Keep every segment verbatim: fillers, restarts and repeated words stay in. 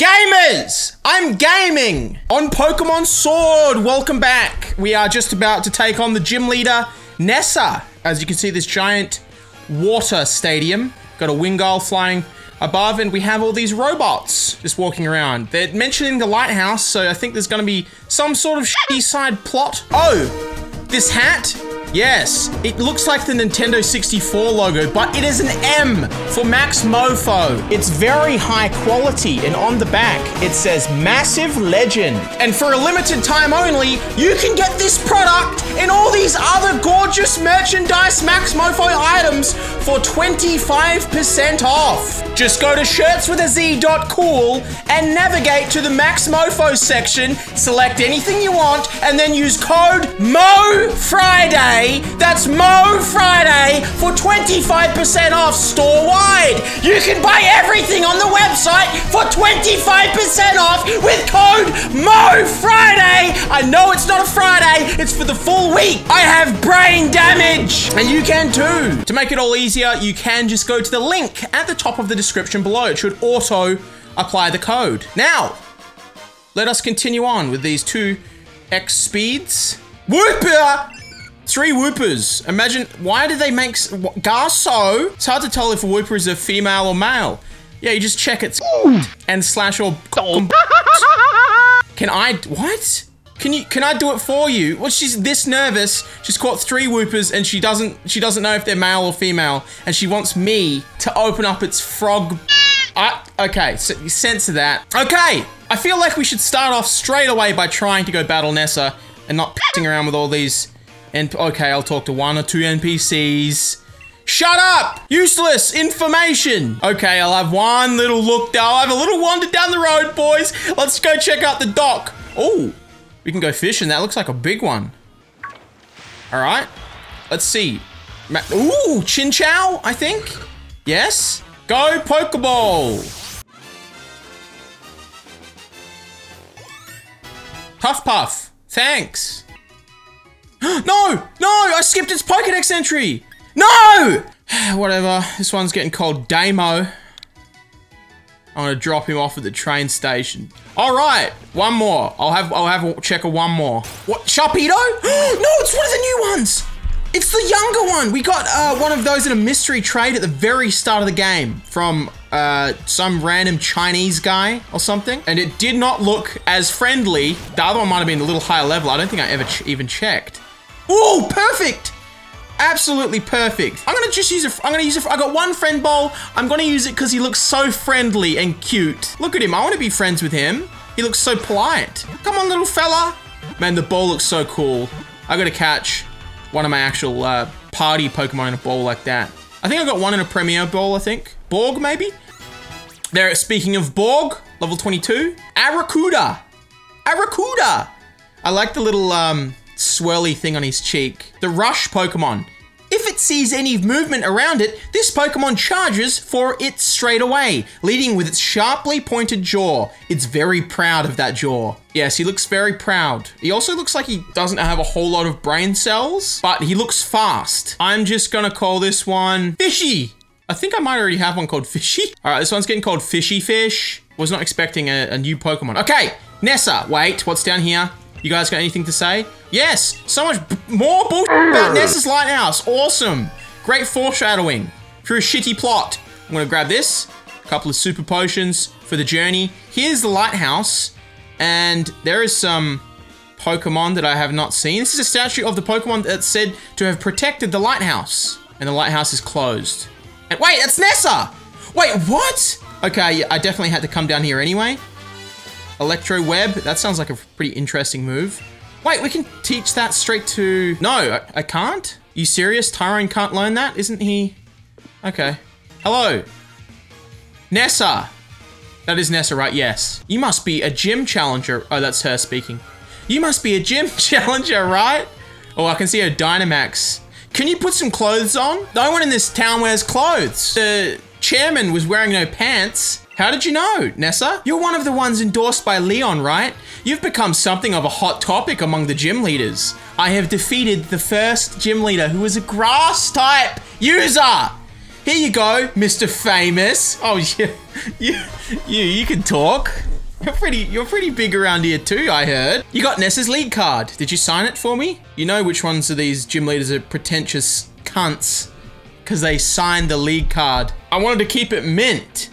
Gamers! I'm gaming on Pokemon Sword. Welcome back. We are just about to take on the gym leader, Nessa. As you can see, this giant water stadium. Got a Wingull flying above, and we have all these robots just walking around. They're mentioning the lighthouse, so I think there's gonna be some sort of shitty side plot. Oh, this hat? Yes, it looks like the Nintendo sixty-four logo, but it is an M for Max Moe Foe. It's very high quality, and on the back, it says Massive Legend. And for a limited time only, you can get this product and all these other gorgeous merchandise Max Moe Foe items for twenty-five percent off. Just go to shirtz with a Z dot cool and navigate to the Max Moe Foe section, select anything you want, and then use code MOFRIDAY. That's Mo Friday for twenty-five percent off store-wide. You can buy everything on the website for twenty-five percent off with code Mo Friday. I know it's not a Friday, it's for the full week. I have brain damage, and you can too. To make it all easier, you can just go to the link at the top of the description below. It should auto apply the code. Now, let us continue on with these two X speeds. Whooper! Three Whoopers. Imagine, why did they make Garso? It's hard to tell if a Whooper is a female or male. Yeah, you just check it and slash or. Can I? What? Can you? Can I do it for you? Well, she's this nervous. She's caught three Whoopers and she doesn't. She doesn't know if they're male or female, and she wants me to open up its frog. I, okay, so you censor that. Okay, I feel like we should start off straight away by trying to go battle Nessa and not pissing around with all these. And okay, I'll talk to one or two N P Cs. Shut up! Useless information! Okay, I'll have one little look though. I'll have a little wander down the road, boys. Let's go check out the dock. Oh, we can go fishing. That looks like a big one. All right, let's see. Ma Ooh, Chinchou, I think. Yes. Go Pokeball. Puff Puff, thanks. No! No! I skipped its Pokedex entry! No! Whatever. This one's getting called Damo. I'm gonna drop him off at the train station. Alright! One more. I'll have I'll have a check of one more. What? Sharpedo? No! It's one of the new ones! It's the younger one! We got uh, one of those in a mystery trade at the very start of the game from uh, some random Chinese guy or something. And it did not look as friendly. The other one might have been a little higher level. I don't think I ever ch even checked. Oh, perfect! Absolutely perfect. I'm gonna just use a, I'm gonna use a, I got one friend bowl. I'm gonna use it because he looks so friendly and cute. Look at him, I wanna be friends with him. He looks so polite. Come on, little fella. Man, the ball looks so cool. I gotta catch one of my actual uh, party Pokemon in a ball like that. I think I got one in a Premier Ball, I think. Borg, maybe? There, speaking of Borg, level twenty-two. Arrokuda. Arrokuda. I like the little, um, swirly thing on his cheek. The rush Pokemon. If it sees any movement around it, this Pokemon charges for it straight away, leading with its sharply pointed jaw. It's very proud of that jaw. Yes, he looks very proud. He also looks like he doesn't have a whole lot of brain cells, but he looks fast. I'm just gonna call this one Fishy. I think I might already have one called Fishy. All right, this one's getting called Fishy Fish. Was not expecting a, a new Pokemon. Okay, Nessa, wait, what's down here? You guys got anything to say? Yes, so much b more bullshit about Nessa's lighthouse. Awesome. Great foreshadowing through a shitty plot. I'm gonna grab this, a couple of super potions for the journey. Here's the lighthouse, and there is some Pokemon that I have not seen. This is a statue of the Pokemon that's said to have protected the lighthouse, and the lighthouse is closed. And wait, that's Nessa. Wait, what? Okay, I definitely had to come down here anyway. Electro Web, that sounds like a pretty interesting move. Wait, we can teach that straight to... No, I, I can't? You serious? Tyrone can't learn that? Isn't he? Okay. Hello. Nessa. That is Nessa, right? Yes. You must be a gym challenger. Oh, that's her speaking. You must be a gym challenger, right? Oh, I can see her Dynamax. Can you put some clothes on? No one in this town wears clothes. The chairman was wearing no pants. How did you know, Nessa? You're one of the ones endorsed by Leon, right? You've become something of a hot topic among the gym leaders. I have defeated the first gym leader who was a grass type user. Here you go, Mister Famous. Oh, you, you, you, you can talk. You're pretty, you're pretty big around here too, I heard. You got Nessa's lead card. Did you sign it for me? You know which ones of these gym leaders are pretentious cunts because they signed the lead card. I wanted to keep it mint.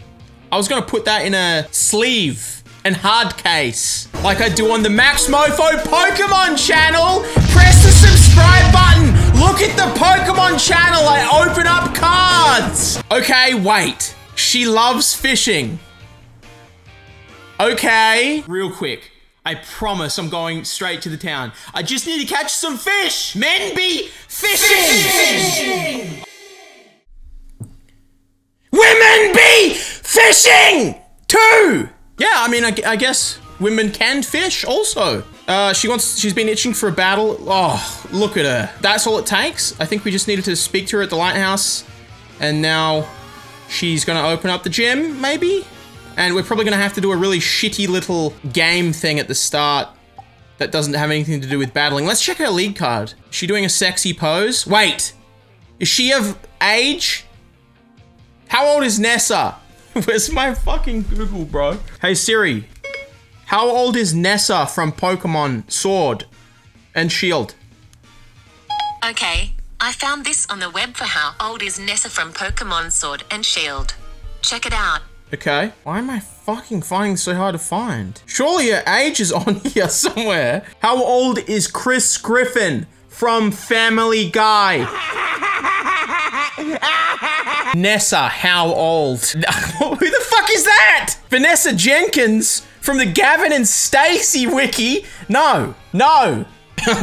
I was gonna put that in a sleeve and hard case, like I do on the Max Moe Foe Pokemon channel. Press the subscribe button. Look at the Pokemon channel. I open up cards. Okay, wait. She loves fishing. Okay. Real quick. I promise I'm going straight to the town. I just need to catch some fish. Men be fishing. Fishing. Women be fishing too. Yeah, I mean, I, I guess women can fish also. Uh, she wants, she's been itching for a battle. Oh, look at her. That's all it takes. I think we just needed to speak to her at the lighthouse. And now she's gonna open up the gym, maybe? And we're probably gonna have to do a really shitty little game thing at the start that doesn't have anything to do with battling. Let's check her lead card. Is she doing a sexy pose? Wait, is she of age? How old is Nessa? Where's my fucking Google, bro? Hey Siri, how old is Nessa from Pokemon Sword and Shield? Okay, I found this on the web for how old is Nessa from Pokemon Sword and Shield. Check it out. Okay. Why am I fucking finding this so hard to find? Surely her age is on here somewhere. How old is Chris Griffin from Family Guy? Nessa, how old? Who the fuck is that? Vanessa Jenkins from the Gavin and Stacey wiki? No, no.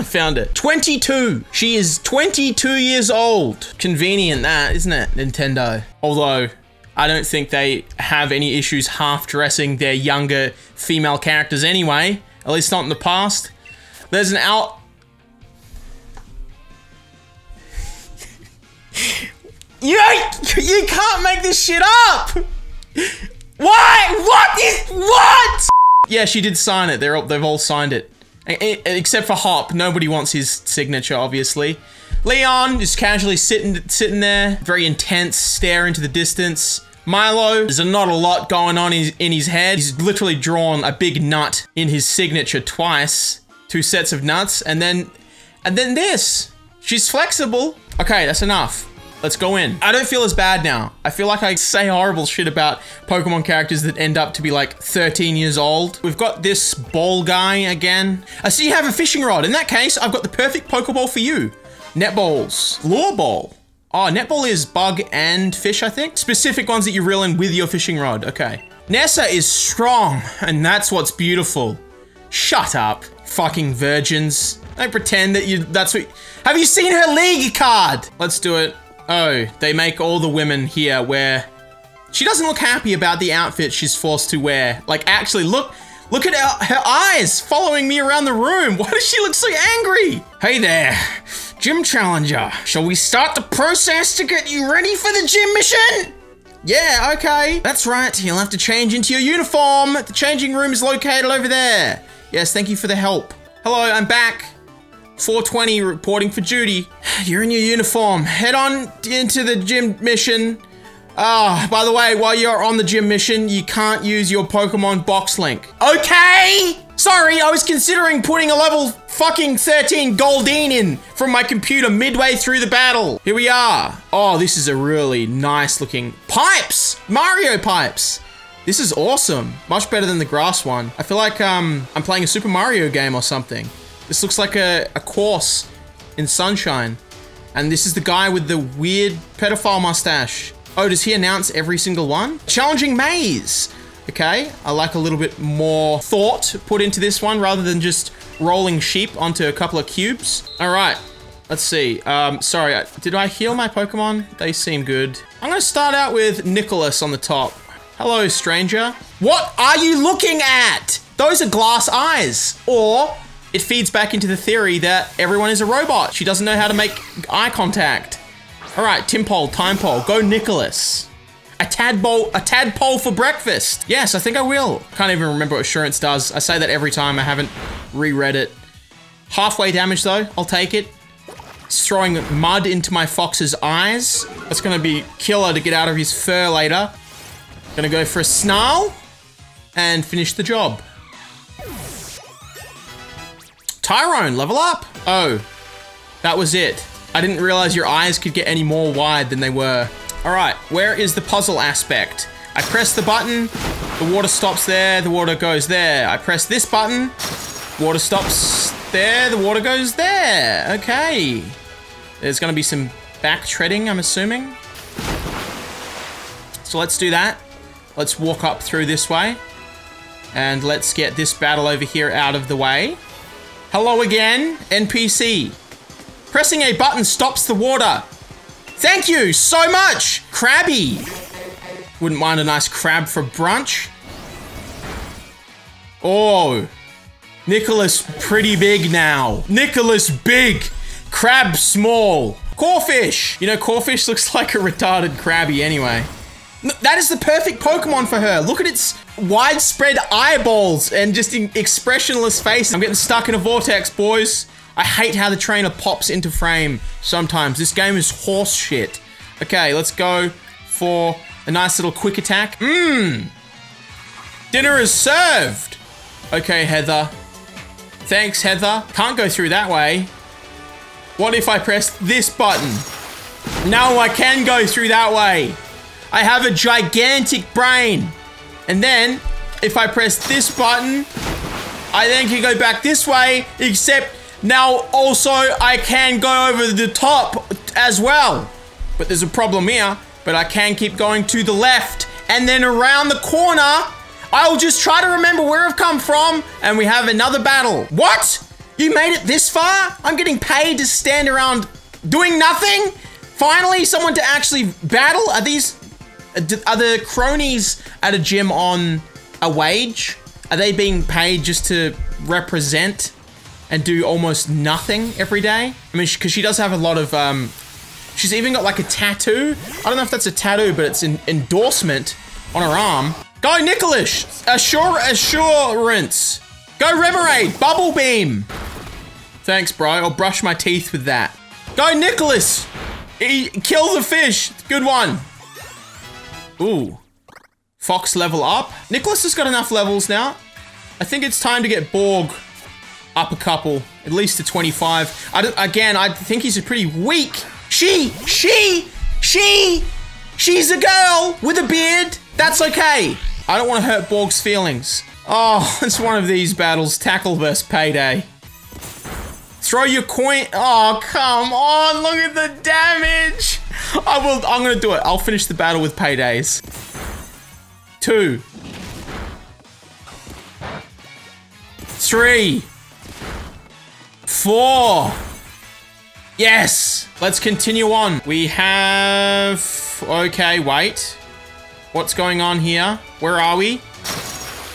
Found it. twenty-two. She is twenty-two years old. Convenient that, isn't it, Nintendo? Although, I don't think they have any issues half-dressing their younger female characters anyway. At least not in the past. There's an out... you, you can't make this shit up! Why? What is... what? Yeah, she did sign it. They're all, they've all signed it. Except for Hop. Nobody wants his signature, obviously. Leon is casually sitting sitting there, very intense stare into the distance. Milo, there's not a lot going on in his, in his head. He's literally drawn a big nut in his signature twice. Two sets of nuts, and then, and then this. She's flexible. Okay, that's enough. Let's go in. I don't feel as bad now. I feel like I say horrible shit about Pokemon characters that end up to be like thirteen years old. We've got this ball guy again. I see you have a fishing rod. In that case, I've got the perfect Pokeball for you. Netballs. Lure ball. Oh, netball is bug and fish, I think. Specific ones that you reel in with your fishing rod. Okay. Nessa is strong, and that's what's beautiful. Shut up, fucking virgins. Don't pretend that you, that's what, have you seen her league card? Let's do it. Oh, they make all the women here wear, she doesn't look happy about the outfit she's forced to wear. Like, actually, look, look at her, her eyes following me around the room. Why does she look so angry? Hey there. Gym Challenger, shall we start the process to get you ready for the gym mission? Yeah, okay. That's right, you'll have to change into your uniform. The changing room is located over there. Yes, thank you for the help. Hello, I'm back. four twenty reporting for duty. You're in your uniform. Head on into the gym mission. Ah, oh, by the way, while you're on the gym mission, you can't use your Pokemon Box Link. Okay! Sorry, I was considering putting a level fucking thirteen Goldeen in from my computer midway through the battle. Here we are. Oh, this is a really nice looking pipes. Mario pipes. This is awesome. Much better than the grass one. I feel like um, I'm playing a Super Mario game or something. This looks like a, a course in Sunshine. And this is the guy with the weird pedophile mustache. Oh, does he announce every single one? Challenging maze. Okay, I like a little bit more thought put into this one rather than just rolling sheep onto a couple of cubes. All right, let's see. Um, sorry, I, did I heal my Pokemon? They seem good. I'm gonna start out with Nicholas on the top. Hello, stranger. What are you looking at? Those are glass eyes. Or it feeds back into the theory that everyone is a robot. She doesn't know how to make eye contact. All right, Timpole, Timepole, go Nicholas. A tadpole, a tadpole for breakfast. Yes, I think I will. Can't even remember what shirtz does. I say that every time. I haven't reread it. Halfway damage though. I'll take it. throwing mud into my fox's eyes. That's gonna be killer to get out of his fur later. Gonna go for a Snarl and finish the job. Tyrone, level up. Oh, that was it. I didn't realize your eyes could get any more wide than they were. All right, where is the puzzle aspect? I press the button, the water stops there, the water goes there. I press this button, water stops there, the water goes there. Okay. There's gonna be some back treading, I'm assuming. So let's do that. Let's walk up through this way. And let's get this battle over here out of the way. Hello again, N P C. Pressing a button stops the water. Thank you so much, Krabby. Wouldn't mind a nice crab for brunch. Oh, Nicholas pretty big now. Nicholas big, crab small. Corfish. You know, Corfish looks like a retarded Krabby anyway. That is the perfect Pokemon for her. Look at its widespread eyeballs and just expressionless face. I'm getting stuck in a vortex, boys. I hate how the trainer pops into frame sometimes. This game is horse shit. Okay, let's go for a nice little quick attack. Mmm. Dinner is served. Okay, Heather. Thanks, Heather. Can't go through that way. What if I press this button? No, I can go through that way. I have a gigantic brain. And then, if I press this button, I then can go back this way, except now also I can go over the top as well. But there's a problem here. But I can keep going to the left and then around the corner. I'll just try to remember where I've come from, and we have another battle. What? You made it this far? I'm getting paid to stand around doing nothing? Finally, someone to actually battle? Are these, are the cronies at a gym on a wage? Are they being paid just to represent and do almost nothing every day? I mean, because she does have a lot of, um, she's even got like a tattoo. I don't know if that's a tattoo, but it's an endorsement on her arm. Go, Nicholas! Assure assurance. Go, Remoraid! Bubble beam! Thanks, bro. I'll brush my teeth with that. Go, Nicholas! E kill the fish! Good one. Ooh. Fox level up. Nicholas has got enough levels now. I think it's time to get Borg up a couple. At least to twenty-five. I don't, again, I think he's a pretty weak. She! She! She! She's a girl with a beard. That's okay. I don't want to hurt Borg's feelings. Oh, it's one of these battles. Tackle versus Payday. Throw your coin. Oh, come on. Look at the damage. I will. I'm going to do it. I'll finish the battle with Paydays. Two. Three. Four. Yes. Let's continue on. We have... Okay, wait. What's going on here? Where are we?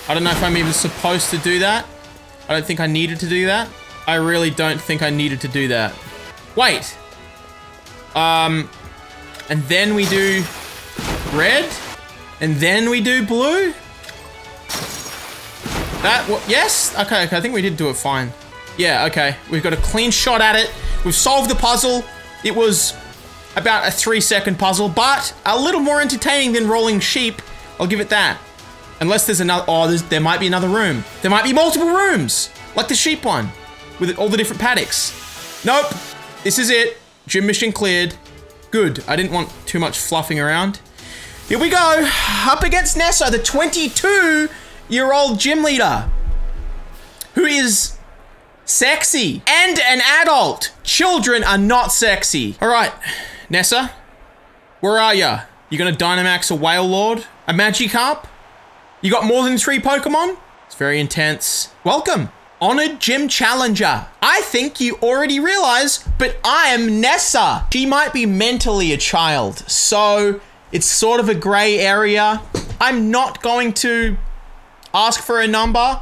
I don't know if I'm even supposed to do that. I don't think I needed to do that. I really don't think I needed to do that. Wait. Um, and then we do red, and then we do blue. That, what, yes? Okay, okay, I think we did do it fine. Yeah, okay, we've got a clean shot at it. We've solved the puzzle. It was about a three second puzzle, but a little more entertaining than rolling sheep. I'll give it that. Unless there's another, oh, there might be another room. There might be multiple rooms, like the sheep one, with all the different paddocks. Nope, this is it. Gym mission cleared. Good, I didn't want too much fluffing around. Here we go, up against Nessa, the twenty-two-year-old gym leader, who is sexy and an adult. Children are not sexy. All right. Nessa, where are ya? You gonna Dynamax a Whale Lord? A Magikarp? You got more than three Pokemon? It's very intense. Welcome, honored gym challenger. I think you already realize, but I am Nessa. She might be mentally a child, so it's sort of a gray area. I'm not going to ask for a number,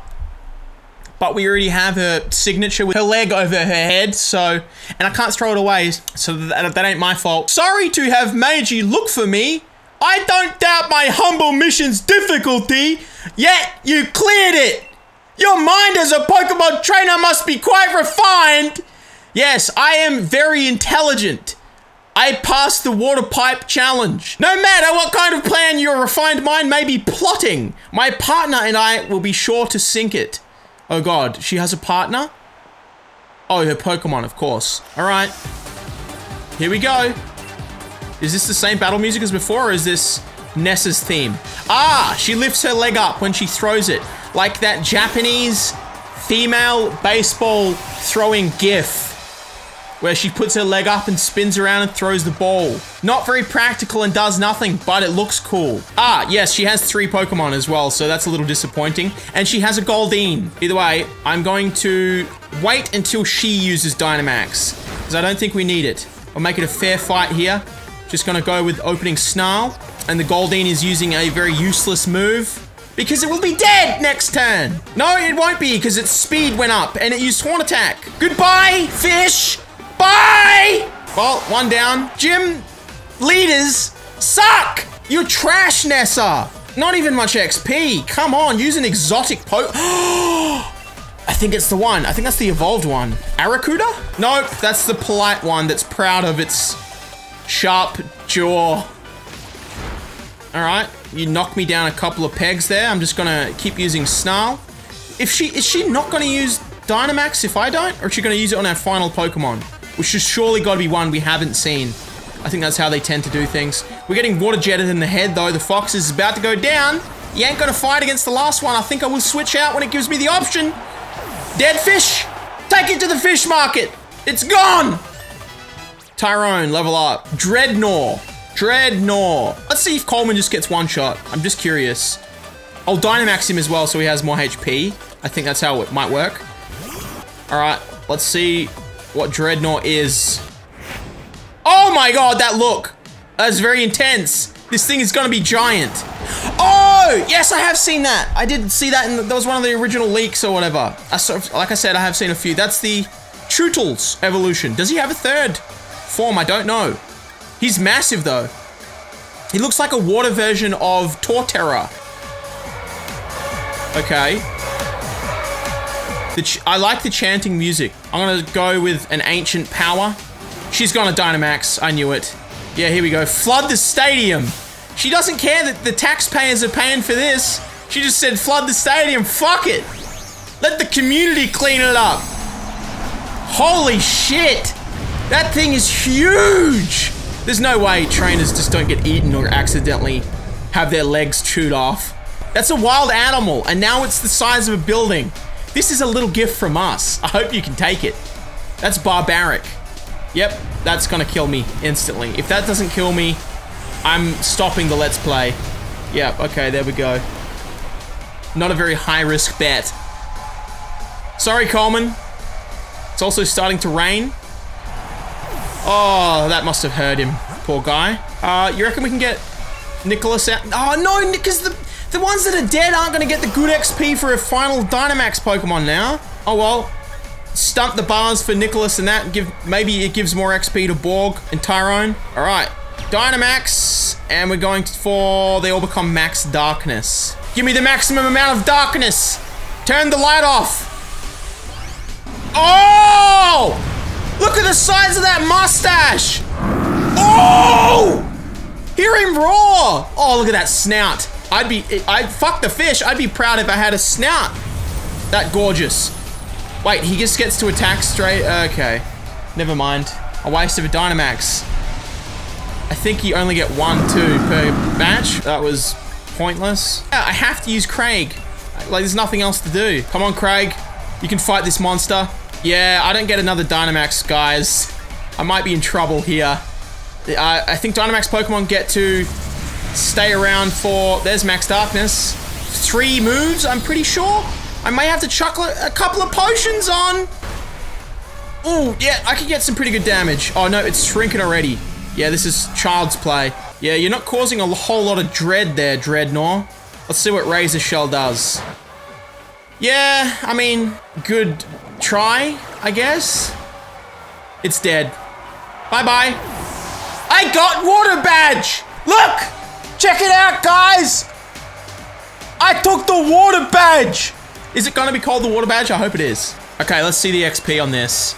but we already have her signature with her leg over her head, so... And I can't throw it away, so that, that ain't my fault. Sorry to have made you look for me. I don't doubt my humble mission's difficulty, yet you cleared it. Your mind as a Pokemon trainer must be quite refined. Yes, I am very intelligent. I passed the water pipe challenge. No matter what kind of plan your refined mind may be plotting, my partner and I will be sure to sink it. Oh God, she has a partner? Oh, her Pokemon, of course. All right, here we go. Is this the same battle music as before, or is this Nessa's theme? Ah, she lifts her leg up when she throws it, like that Japanese female baseball throwing gif, where she puts her leg up and spins around and throws the ball. Not very practical and does nothing, but it looks cool. Ah, yes, she has three Pokemon as well, so that's a little disappointing. And she has a Goldeen. Either way, I'm going to wait until she uses Dynamax, because I don't think we need it. I'll make it a fair fight here. Just gonna go with opening Snarl, and the Goldeen is using a very useless move, because it will be dead next turn. No, it won't be, because its speed went up and it used Horn Attack. Goodbye, fish. Bye! Well, one down. Gym leaders suck! You're trash, Nessa! Not even much X P. Come on, use an exotic po- I think it's the one. I think that's the evolved one. Arrokuda? Nope, that's the polite one that's proud of its sharp jaw. All right, you knocked me down a couple of pegs there. I'm just gonna keep using Snarl. If she- is she not gonna use Dynamax if I don't? Or is she gonna use it on our final Pokemon? Which has surely got to be one we haven't seen. I think that's how they tend to do things. We're getting water jetted in the head though. The fox is about to go down. You ain't gonna fight against the last one. I think I will switch out when it gives me the option. Dead fish. Take it to the fish market. It's gone. Tyrone, level up. Dreadnought. Dreadnought. Let's see if Coleman just gets one shot. I'm just curious. I'll Dynamax him as well so he has more H P. I think that's how it might work. All right, let's see what Dreadnought is. Oh my God, that look. That's very intense. This thing is gonna be giant. Oh, yes, I have seen that. I did see that, and that was one of the original leaks or whatever. I sort of, like I said, I have seen a few. That's the Chootle's evolution. Does he have a third form? I don't know. He's massive though. He looks like a water version of Torterra. Okay. The ch I like the chanting music. I'm gonna go with an ancient power. She's gonna Dynamax, I knew it. Yeah, here we go, flood the stadium. She doesn't care that the taxpayers are paying for this. She just said flood the stadium, fuck it. Let the community clean it up. Holy shit, that thing is huge. There's no way trainers just don't get eaten or accidentally have their legs chewed off. That's a wild animal, and now it's the size of a building. This is a little gift from us. I hope you can take it. That's barbaric. Yep, that's gonna kill me instantly. If that doesn't kill me, I'm stopping the Let's Play. Yep, okay, there we go. Not a very high-risk bet. Sorry, Coleman. It's also starting to rain. Oh, that must have hurt him, poor guy. Uh, you reckon we can get Nicholas out? Oh, no, because the... The ones that are dead aren't gonna get the good X P for a final Dynamax Pokemon now. Oh well, stump the bars for Nicholas and that, and give, maybe it gives more X P to Borg and Tyrone. All right, Dynamax, and we're going for, they all become Max Darkness. Give me the maximum amount of darkness. Turn the light off. Oh! Look at the size of that mustache. Oh! Hear him roar. Oh, look at that snout. I'd be, I'd fuck the fish. I'd be proud if I had a snout. That gorgeous. Wait, he just gets to attack straight. Okay, never mind. A waste of a Dynamax. I think you only get one, two per batch. That was pointless. Yeah, I have to use Craig. Like, there's nothing else to do. Come on, Craig. You can fight this monster. Yeah, I don't get another Dynamax, guys. I might be in trouble here. I, I think Dynamax Pokemon get to stay around for, there's Max Darkness. Three moves, I'm pretty sure. I may have to chuck a couple of potions on. Oh, yeah, I could get some pretty good damage. Oh no, it's shrinking already. Yeah, this is child's play. Yeah, you're not causing a whole lot of dread there, Dreadnought. Let's see what Razor Shell does. Yeah, I mean, good try, I guess. It's dead. Bye-bye. I got Water Badge! Look! Check it out, guys! I took the Water Badge! Is it gonna be called the Water Badge? I hope it is. Okay, let's see the X P on this.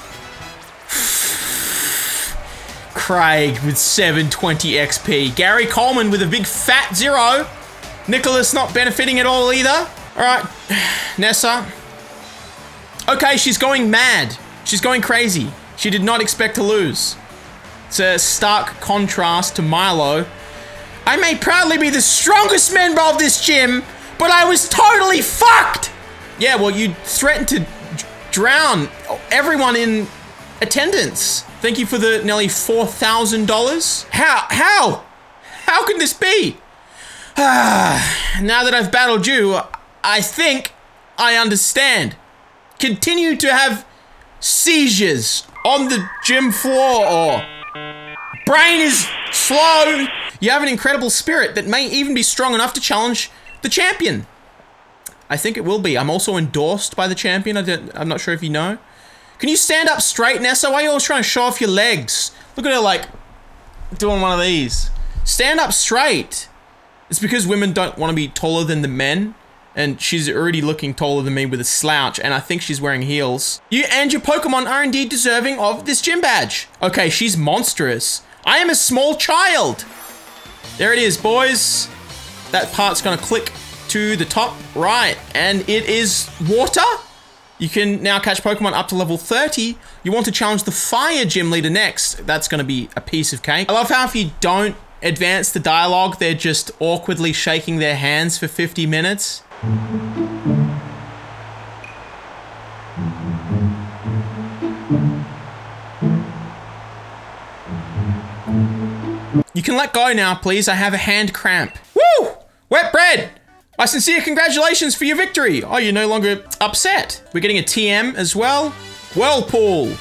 Craig with seven twenty X P. Gary Coleman with a big fat zero. Nicholas not benefiting at all either. All right, Nessa. Okay, she's going mad. She's going crazy. She did not expect to lose. It's a stark contrast to Milo. I may proudly be the strongest member of this gym, but I was totally fucked. Yeah, well, you threatened to drown everyone in attendance. Thank you for the nearly four thousand dollars. How? How? How can this be? Ah, now that I've battled you, I think I understand. Continue to have seizures on the gym floor or... Brain is slow. You have an incredible spirit that may even be strong enough to challenge the champion. I think it will be. I'm also endorsed by the champion. I don't, I'm not sure if you know. Can you stand up straight, Nessa? Why are you always trying to show off your legs? Look at her, like, doing one of these. Stand up straight. It's because women don't want to be taller than the men. And she's already looking taller than me with a slouch. And I think she's wearing heels. You and your Pokemon are indeed deserving of this gym badge. Okay, she's monstrous. I am a small child. There it is, boys. That part's going to click to the top right, and it is water. You can now catch Pokemon up to level thirty. You want to challenge the fire gym leader next. That's going to be a piece of cake. I love how if you don't advance the dialogue, they're just awkwardly shaking their hands for fifty minutes. You can let go now, please. I have a hand cramp. Woo! Wet bread! My sincere congratulations for your victory. Oh, you're no longer upset. We're getting a T M as well. Whirlpool.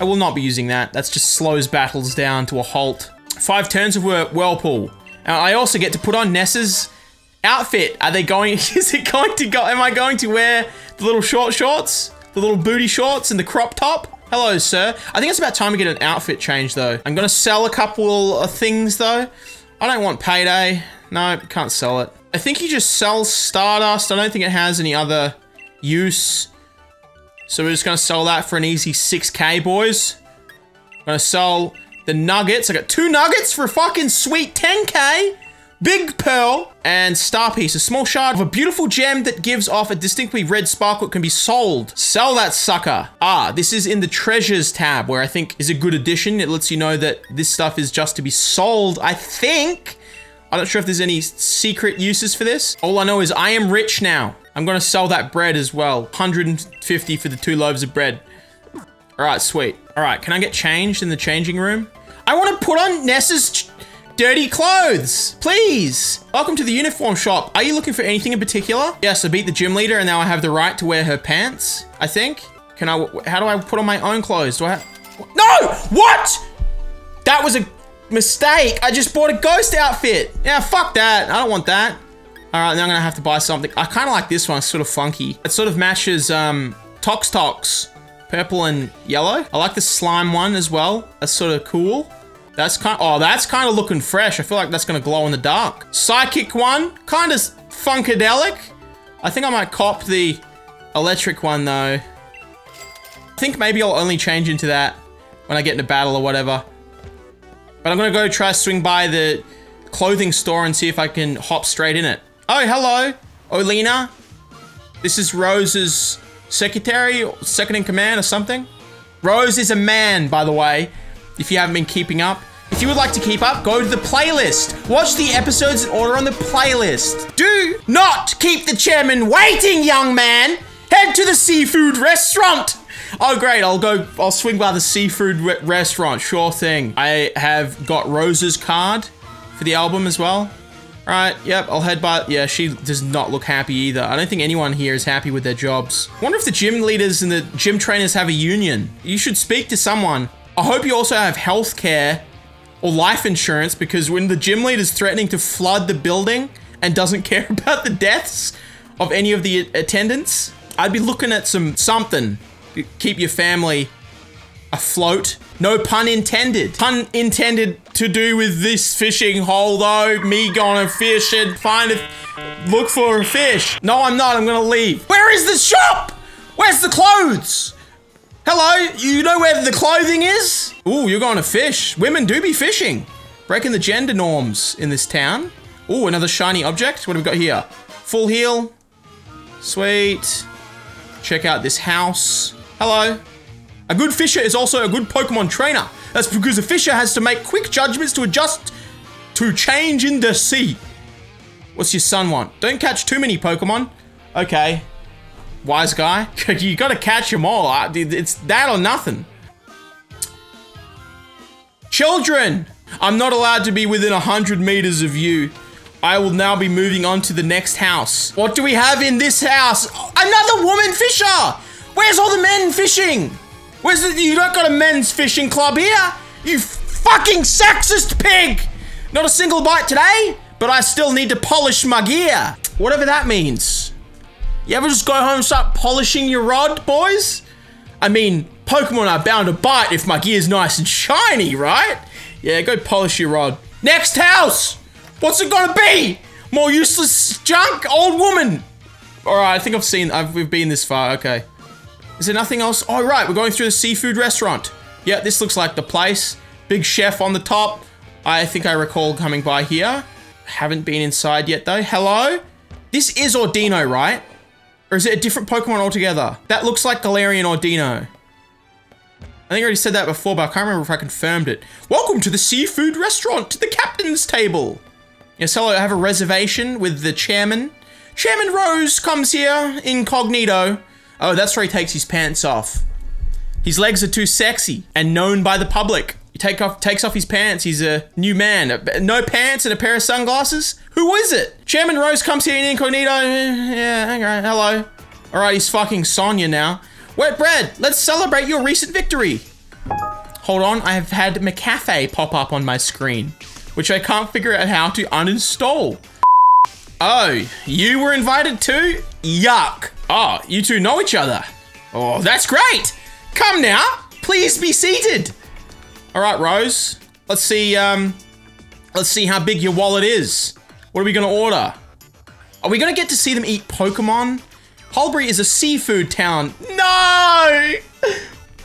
I will not be using that. That's just slows battles down to a halt. Five turns of Whirlpool. And I also get to put on Nessa's outfit. Are they going, is it going to go, am I going to wear the little short shorts? The little booty shorts and the crop top? Hello, sir. I think it's about time we get an outfit change though. I'm gonna sell a couple of things though. I don't want Payday. No, can't sell it. I think you just sell Stardust. I don't think it has any other use. So we're just gonna sell that for an easy six K, boys. I'm gonna sell the nuggets. I got two nuggets for a fucking sweet ten K. Big pearl and star piece, a small shard of a beautiful gem that gives off a distinctly red sparkle. It can be sold. Sell that sucker. Ah, this is in the treasures tab, where I think is a good addition. It lets you know that this stuff is just to be sold, I think. I'm not sure if there's any secret uses for this. All I know is I am rich now. I'm gonna sell that bread as well. one hundred fifty for the two loaves of bread. All right, sweet. All right, can I get changed in the changing room? I wanna put on Nessa's ch dirty clothes, please. Welcome to the uniform shop. Are you looking for anything in particular? Yes, I beat the gym leader and now I have the right to wear her pants, I think. Can I, how do I put on my own clothes? Do I have, no, what? That was a mistake. I just bought a ghost outfit. Yeah, fuck that. I don't want that. All right, now I'm gonna have to buy something. I kind of like this one. It's sort of funky. It sort of matches um, Tox Tox, purple and yellow. I like the slime one as well. That's sort of cool. That's kind. Oh, that's kind of looking fresh. I feel like that's gonna glow in the dark. Psychic one, kind of funkadelic. I think I might cop the electric one though. I think maybe I'll only change into that when I get in a battle or whatever. But I'm gonna go try swing by the clothing store and see if I can hop straight in it. Oh, hello, Olina. This is Rose's secretary, or second in command or something. Rose is a man, by the way, if you haven't been keeping up. If you would like to keep up, go to the playlist. Watch the episodes in order on the playlist. Do not keep the chairman waiting, young man. Head to the seafood restaurant. Oh, great. I'll go, I'll swing by the seafood re restaurant. Sure thing. I have got Rose's card for the album as well. All right. Yep. I'll head by. Yeah. She does not look happy either. I don't think anyone here is happy with their jobs. I wonder if the gym leaders and the gym trainers have a union. You should speak to someone. I hope you also have healthcare or life insurance, because when the gym leader is threatening to flood the building and doesn't care about the deaths of any of the attendants, I'd be looking at some something. Keep your family afloat. No pun intended. Pun intended to do with this fishing hole though. Me gonna fish and find a, look for a fish. No, I'm not, I'm gonna leave. Where is the shop? Where's the clothes? Hello, you know where the clothing is? Ooh, you're going to fish. Women do be fishing. Breaking the gender norms in this town. Ooh, another shiny object. What have we got here? Full heal. Sweet. Check out this house. Hello. A good fisher is also a good Pokemon trainer. That's because a fisher has to make quick judgments to adjust to change in the sea. What's your son want? Don't catch too many Pokemon. Okay. Wise guy. You gotta catch them all. It's that or nothing. Children! I'm not allowed to be within one hundred meters of you. I will now be moving on to the next house. What do we have in this house? Another woman fisher! Where's all the men fishing? Where's the- you don't got a men's fishing club here? You fucking sexist pig! Not a single bite today, but I still need to polish my gear. Whatever that means. You ever just go home and start polishing your rod, boys? I mean, Pokemon are bound to bite if my gear's nice and shiny, right? Yeah, go polish your rod. Next house! What's it gonna be? More useless junk? Old woman! Alright, I think I've seen- I've, we've been this far, okay. Is there nothing else? Oh, right, we're going through the seafood restaurant. Yeah, this looks like the place. Big chef on the top. I think I recall coming by here. Haven't been inside yet, though. Hello? This is Ordino, right? Or is it a different Pokemon altogether? That looks like Galarian Ordino. I think I already said that before, but I can't remember if I confirmed it. Welcome to the seafood restaurant, to the captain's table. Yes, hello, I have a reservation with the chairman. Chairman Rose comes here, incognito. Oh, that's where he takes his pants off. His legs are too sexy and known by the public. He take off, takes off his pants, he's a new man. No pants and a pair of sunglasses? Who is it? Chairman Rose comes here in incognito. Yeah, okay, hello. All right, he's fucking Sonia now. Wet bread, let's celebrate your recent victory. Hold on, I have had McCafe pop up on my screen, which I can't figure out how to uninstall. Oh, you were invited too? Yuck. Oh, you two know each other. Oh, that's great. Come now, please be seated. All right, Rose, let's see, um, let's see how big your wallet is. What are we gonna order? Are we gonna get to see them eat Pokemon? Holbury is a seafood town. No!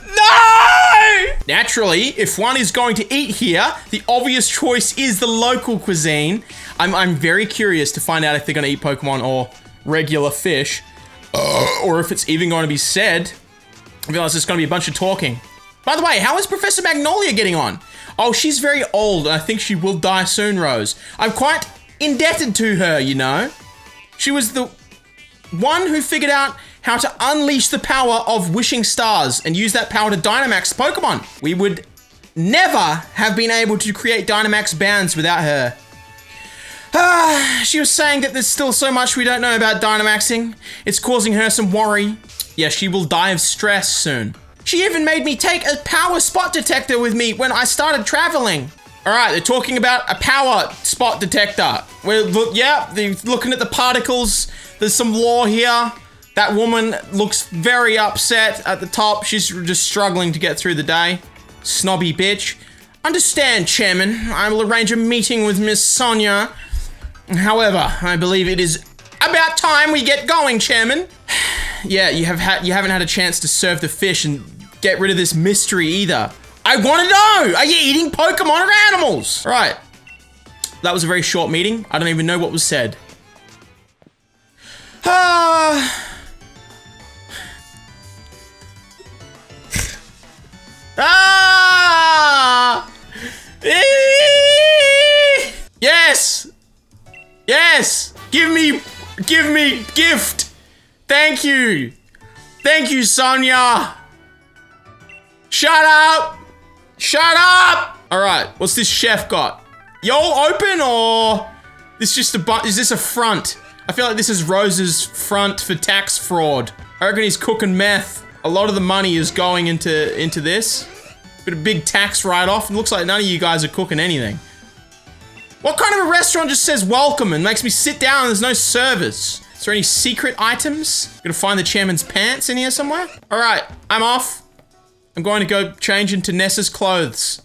No! Naturally, if one is going to eat here, the obvious choice is the local cuisine. I'm, I'm very curious to find out if they're gonna eat Pokemon or regular fish, uh, or if it's even gonna be said. I realize there's gonna be a bunch of talking. By the way, how is Professor Magnolia getting on? Oh, she's very old, and I think she will die soon, Rose. I'm quite indebted to her, you know? She was the one who figured out how to unleash the power of wishing stars and use that power to Dynamax Pokemon. We would never have been able to create Dynamax bands without her. Ah, she was saying that there's still so much we don't know about Dynamaxing. It's causing her some worry. Yeah, she will die of stress soon. She even made me take a power spot detector with me when I started traveling. All right, they're talking about a power spot detector. We're look, yeah, they're looking at the particles. There's some lore here. That woman looks very upset at the top. She's just struggling to get through the day. Snobby bitch. Understand, Chairman. I will arrange a meeting with Miss Sonia. However, I believe it is about time we get going, Chairman. Yeah, you have had you haven't had a chance to serve the fish and get rid of this mystery either. I want to know, are you eating Pokemon or animals? All right, that was a very short meeting. I don't even know what was said. Ah. Ah. Eee. Yes. Yes. Give me, give me gift. Thank you. Thank you, Sonia. Shut up. Shut up! All right, what's this chef got? Y'all open or this just a bu- is this a front? I feel like this is Rose's front for tax fraud. I reckon he's cooking meth. A lot of the money is going into into this. Bit of big tax write-off. It looks like none of you guys are cooking anything. What kind of a restaurant just says welcome and makes me sit down and there's no service? Is there any secret items? I'm gonna find the chairman's pants in here somewhere. All right, I'm off. I'm going to go change into Nessa's clothes.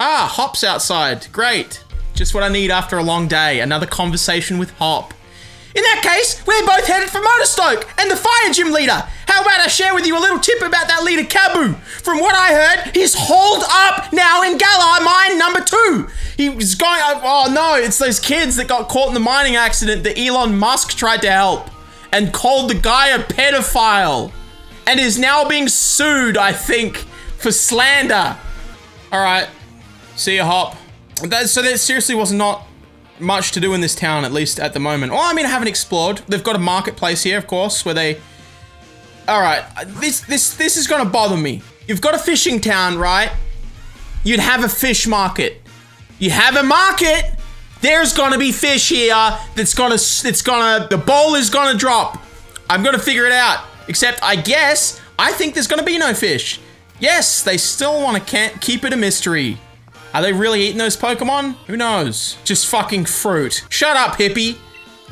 Ah, Hop's outside. Great. Just what I need after a long day. Another conversation with Hop. In that case, we're both headed for Motorstoke and the fire gym leader. How about I share with you a little tip about that leader, Kabu? From what I heard, he's holed up now in Gala Mine number two. He was going, oh no, it's those kids that got caught in the mining accident that Elon Musk tried to help and called the guy a pedophile and is now being sued, I think, for slander. All right, see ya, Hop. That, so there seriously was not much to do in this town, at least at the moment. Oh, I mean, I haven't explored. They've got a marketplace here, of course, where they... All right, this this this is gonna bother me. You've got a fishing town, right? You'd have a fish market. You have a market. There's gonna be fish here. That's gonna. It's gonna. The bowl is gonna drop. I'm gonna figure it out. Except, I guess I think there's gonna be no fish. Yes, they still want to can't keep it a mystery. Are they really eating those Pokemon? Who knows? Just fucking fruit. Shut up, hippie.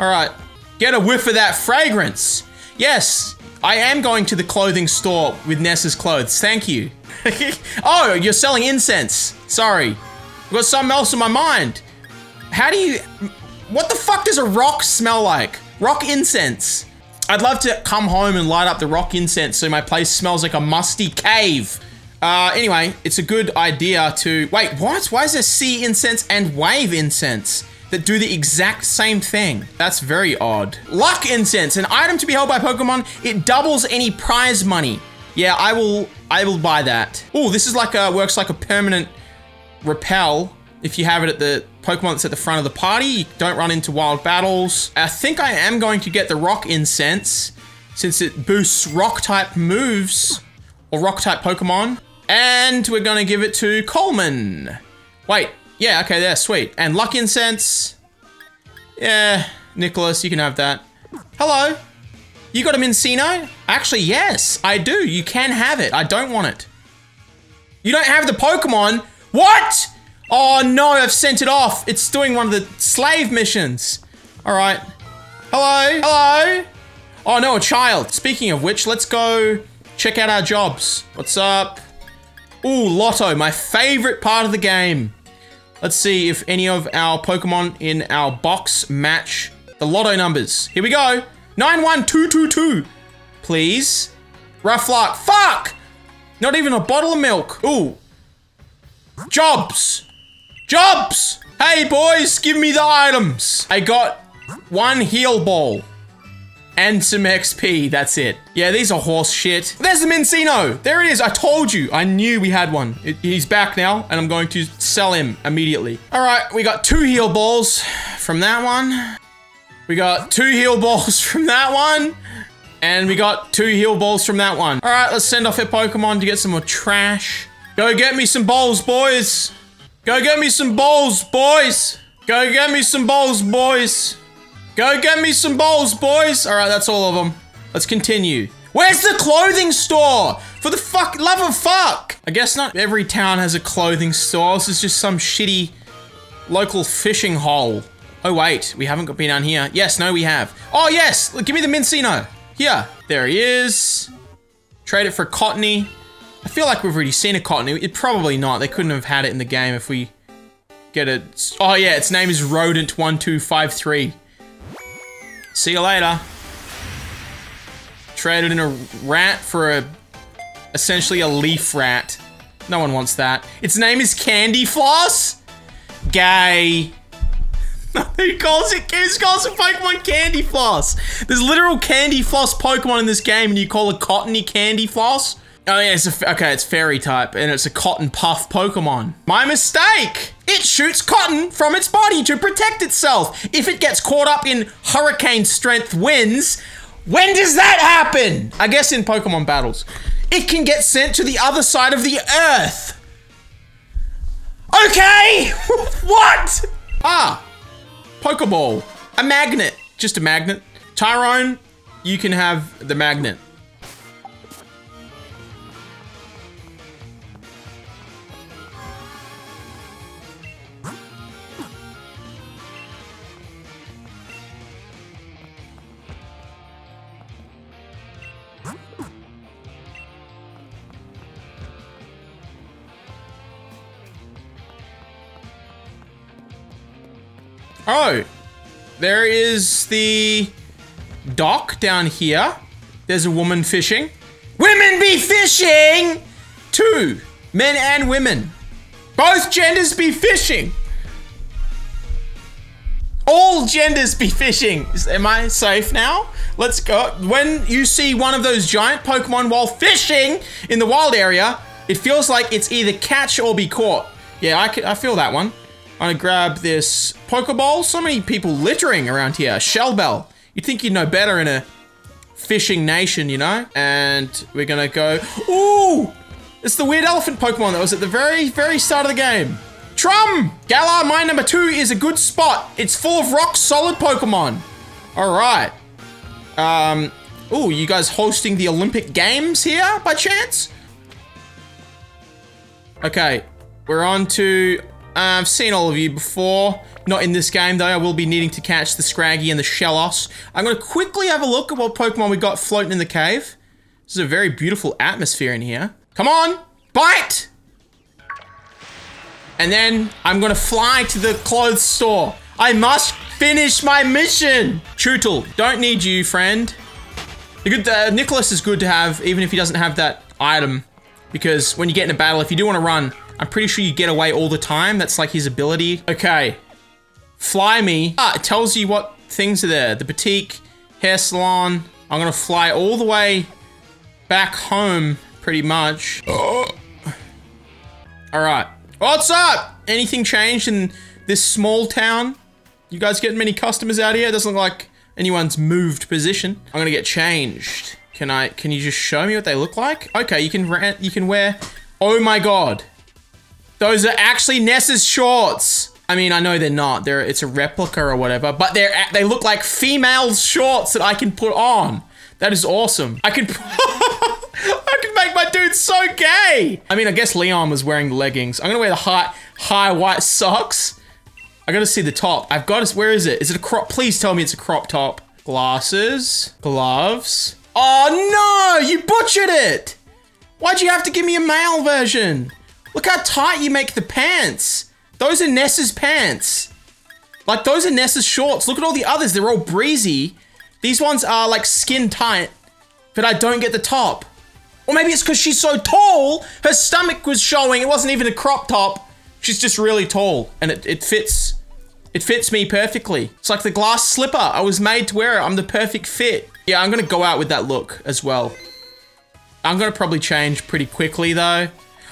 All right, get a whiff of that fragrance. Yes, I am going to the clothing store with Nessa's clothes. Thank you. Oh, you're selling incense. Sorry. I've got something else in my mind. How do you, what the fuck does a rock smell like? Rock incense. I'd love to come home and light up the rock incense so my place smells like a musty cave. Uh, anyway, it's a good idea to... Wait, what? Why is there sea incense and wave incense that do the exact same thing? That's very odd. Luck incense, an item to be held by Pokemon. It doubles any prize money. Yeah, I will I will buy that. Oh, this is like a... Works like a permanent repel. If you have it at the Pokemon that's at the front of the party, you don't run into wild battles. I think I am going to get the rock incense since it boosts rock-type moves or rock-type Pokemon. And we're gonna give it to Coleman. Wait, yeah, okay, there, sweet. And luck incense. Yeah, Nicholas, you can have that. Hello, you got a Mincino? Actually, yes, I do, you can have it. I don't want it. You don't have the Pokemon? What? Oh no, I've sent it off. It's doing one of the slave missions. All right, hello, hello. Oh no, a child. Speaking of which, let's go check out our jobs. What's up? Ooh, Lotto, my favorite part of the game. Let's see if any of our Pokemon in our box match the Lotto numbers. Here we go. nine one two two two, please. Ruffluck, fuck! Not even a bottle of milk. Ooh. Jobs. Jobs! Hey boys, give me the items. I got one heal ball and some X P, that's it. Yeah, these are horse shit. There's the Mincino, there it is, I told you. I knew we had one. It, he's back now and I'm going to sell him immediately. All right, we got two heal balls from that one. We got two heal balls from that one. And we got two heal balls from that one. All right, let's send off our Pokemon to get some more trash. Go get me some bowls, boys. Go get me some bowls, boys. Go get me some bowls, boys. Go get me some bowls, boys. All right, that's all of them. Let's continue. Where's the clothing store? For the fuck, love of fuck. I guess not every town has a clothing store. This is just some shitty local fishing hole. Oh wait, we haven't been down here. Yes, no, we have. Oh yes, look, give me the Mincino. Here, there he is. Trade it for Cottony. I feel like we've already seen a Cottony. It probably not. They couldn't have had it in the game if we get a, oh yeah, its name is Rodent one two five three. See you later. Traded in a rat for a, essentially a leaf rat. No one wants that. Its name is Candy Floss? Gay. Who calls it, who calls it Pokemon Candy Floss? There's literal Candy Floss Pokemon in this game and you call a Cottony Candy Floss? Oh yeah, it's a, okay, it's fairy type and it's a cotton puff Pokemon. My mistake! It shoots cotton from its body to protect itself. If it gets caught up in hurricane strength winds, when does that happen? I guess in Pokemon battles. It can get sent to the other side of the earth. Okay, what? Ah, Pokeball, a magnet, just a magnet. Tyrone, you can have the magnet. Oh, There is the dock down here. There's a woman fishing. Women be fishing! Two, men and women. Both genders be fishing. All genders be fishing. Am I safe now? Let's go. When you see one of those giant Pokemon while fishing in the wild area, it feels like it's either catch or be caught. Yeah, I, can, I feel that one. I'm gonna grab this Pokeball. So many people littering around here. Shellbell. You'd think you'd know better in a fishing nation, you know? And we're gonna go, ooh! It's the weird elephant Pokemon that was at the very, very start of the game. Trum! Gala Mine number two is a good spot. It's full of rock solid Pokemon. All right. Um, ooh, you guys hosting the Olympic Games here by chance? Okay, we're on to, uh, I've seen all of you before. Not in this game though, I will be needing to catch the Scraggy and the Shellos. I'm gonna quickly have a look at what Pokemon we got floating in the cave. This is a very beautiful atmosphere in here. Come on, bite! And then I'm gonna fly to the clothes store. I must finish my mission. Chootle, don't need you, friend. The good, uh, Nicholas is good to have, even if he doesn't have that item, because when you get in a battle, if you do want to run, I'm pretty sure you get away all the time. That's like his ability. Okay, fly me. Ah, it tells you what things are there. The boutique, hair salon. I'm gonna fly all the way back home, pretty much. Oh. All right. What's up? Anything changed in this small town? You guys getting many customers out here? It doesn't look like anyone's moved position. I'm gonna get changed. Can I, can you just show me what they look like? Okay, you can rant, you can wear, oh my God. Those are actually Nessa's shorts. I mean, I know they're not, they're, it's a replica or whatever, but they're, they look like female's shorts that I can put on. That is awesome. I can, I can make my dude so gay. I mean, I guess Leon was wearing the leggings. I'm gonna wear the high, high white socks. I gotta see the top. I've got to, where is it? Is it a crop? Please tell me it's a crop top. Glasses, gloves. Oh no, you butchered it. Why'd you have to give me a male version? Look how tight you make the pants. Those are Nessa's pants. Like those are Nessa's shorts. Look at all the others, they're all breezy. These ones are like skin tight, but I don't get the top. Or maybe it's because she's so tall, her stomach was showing. It wasn't even a crop top. She's just really tall and it, it fits. It fits me perfectly. It's like the glass slipper. I was made to wear it. I'm the perfect fit. Yeah, I'm gonna go out with that look as well. I'm gonna probably change pretty quickly though.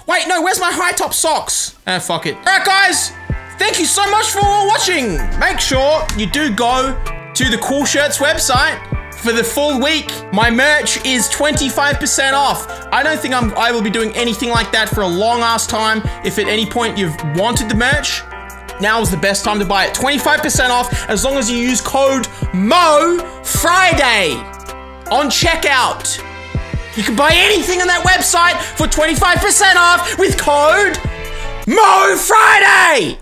Wait, no, where's my high top socks? Ah, fuck it. All right, guys, thank you so much for watching. Make sure you do go to the Cool Shirts website for the full week. My merch is twenty-five percent off. I don't think I'm, I will be doing anything like that for a long ass time. If at any point you've wanted the merch, now is the best time to buy it. twenty-five percent off as long as you use code MOFRIDAY on checkout. You can buy anything on that website for twenty-five percent off with code MOFRIDAY.